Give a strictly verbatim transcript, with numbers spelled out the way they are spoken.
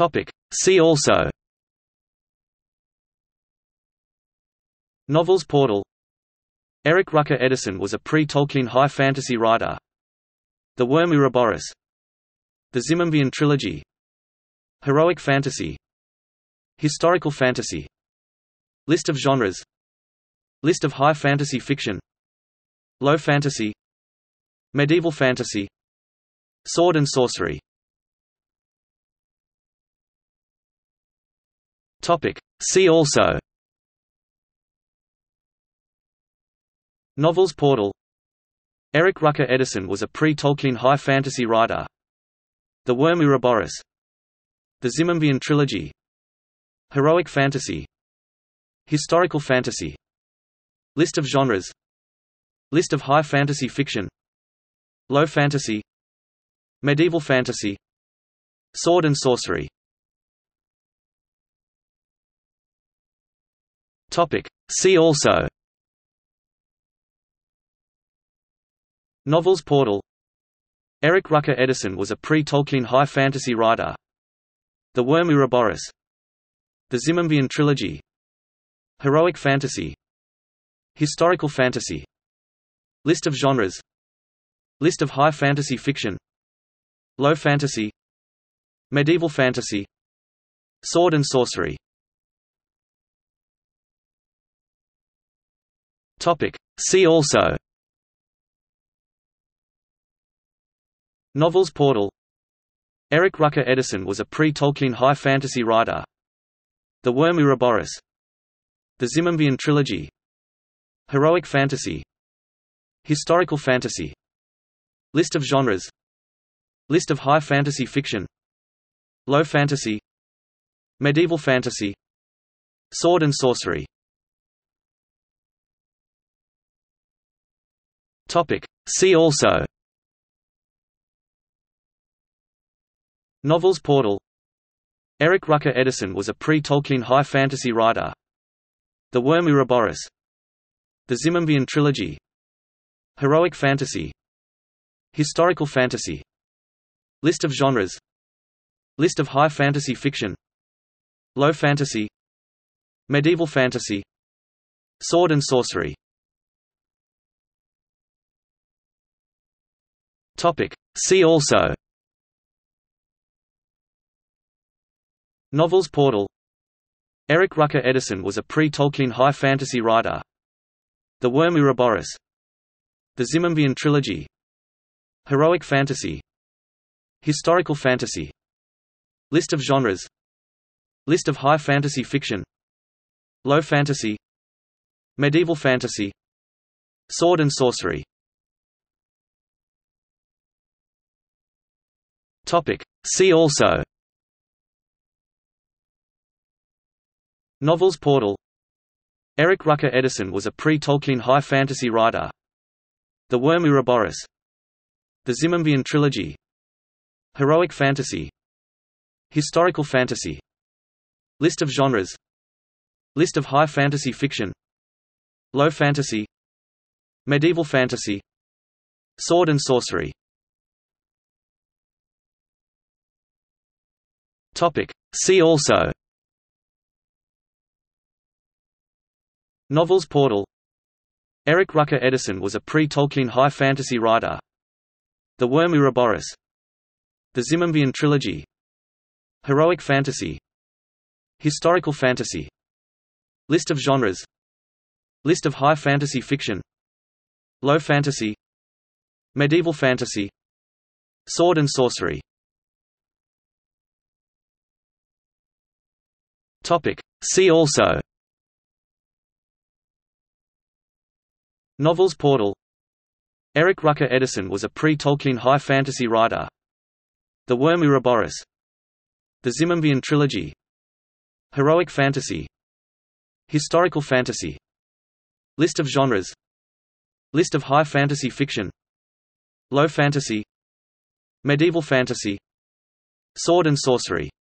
Topic. See also: Novels portal. Eric Rucker Edison was a pre-Tolkien high fantasy writer. The Worm Ouroboros. The Zimiamvian Trilogy. Heroic fantasy. Historical fantasy. List of genres. List of high fantasy fiction. Low fantasy. Medieval fantasy. Sword and sorcery. Topic. See also: Novels portal. Eric Rucker Edison was a pre-Tolkien high fantasy writer. The Worm Ouroboros. The Zimiamvian Trilogy. Heroic fantasy. Historical fantasy. List of genres. List of high fantasy fiction. Low fantasy. Medieval fantasy. Sword and sorcery. Topic. See also: Novels portal. Eric Rucker Edison was a pre-Tolkien high fantasy writer. The Worm Ouroboros. The Zimiamvian Trilogy. Heroic fantasy. Historical fantasy. List of genres. List of high fantasy fiction. Low fantasy. Medieval fantasy. Sword and sorcery. Topic. See also: Novels portal. Eric Rucker Edison was a pre-Tolkien high fantasy writer. The Worm Ouroboros. The Zimiamvian Trilogy. Heroic fantasy. Historical fantasy. List of genres. List of high fantasy fiction. Low fantasy. Medieval fantasy. Sword and sorcery. Topic. See also: Novels portal. Eric Rucker Edison was a pre-Tolkien high fantasy writer. The Worm Ouroboros. The Zimiamvian Trilogy. Heroic fantasy. Historical fantasy. List of genres. List of high fantasy fiction. Low fantasy. Medieval fantasy. Sword and sorcery. Topic. See also: Novels portal. Eric Rucker Edison was a pre-Tolkien high fantasy writer. The Worm Ouroboros. The Zimiamvian Trilogy. Heroic fantasy. Historical fantasy. List of genres. List of high fantasy fiction. Low fantasy. Medieval fantasy. Sword and sorcery. Topic. See also: Novels portal. Eric Rucker Edison was a pre-Tolkien high fantasy writer. The Worm Ouroboros. The Zimiamvian Trilogy. Heroic fantasy. Historical fantasy. List of genres. List of high fantasy fiction. Low fantasy. Medieval fantasy. Sword and sorcery. Topic. See also: Novels portal. Eric Rucker Edison was a pre-Tolkien high fantasy writer. The Worm Ouroboros. The Zimiamvian Trilogy. Heroic fantasy. Historical fantasy. List of genres. List of high fantasy fiction. Low fantasy. Medieval fantasy. Sword and sorcery. Topic. See also: Novels portal. Eric Rucker Edison was a pre-Tolkien high fantasy writer. The Worm Ouroboros. The Zimiamvian Trilogy. Heroic fantasy. Historical fantasy. List of genres. List of high fantasy fiction. Low fantasy. Medieval fantasy. Sword and sorcery.